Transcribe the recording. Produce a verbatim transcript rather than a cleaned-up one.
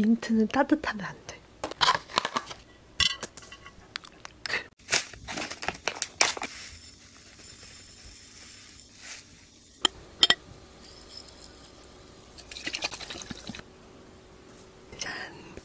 민트는 따뜻하면 안 돼. 짠.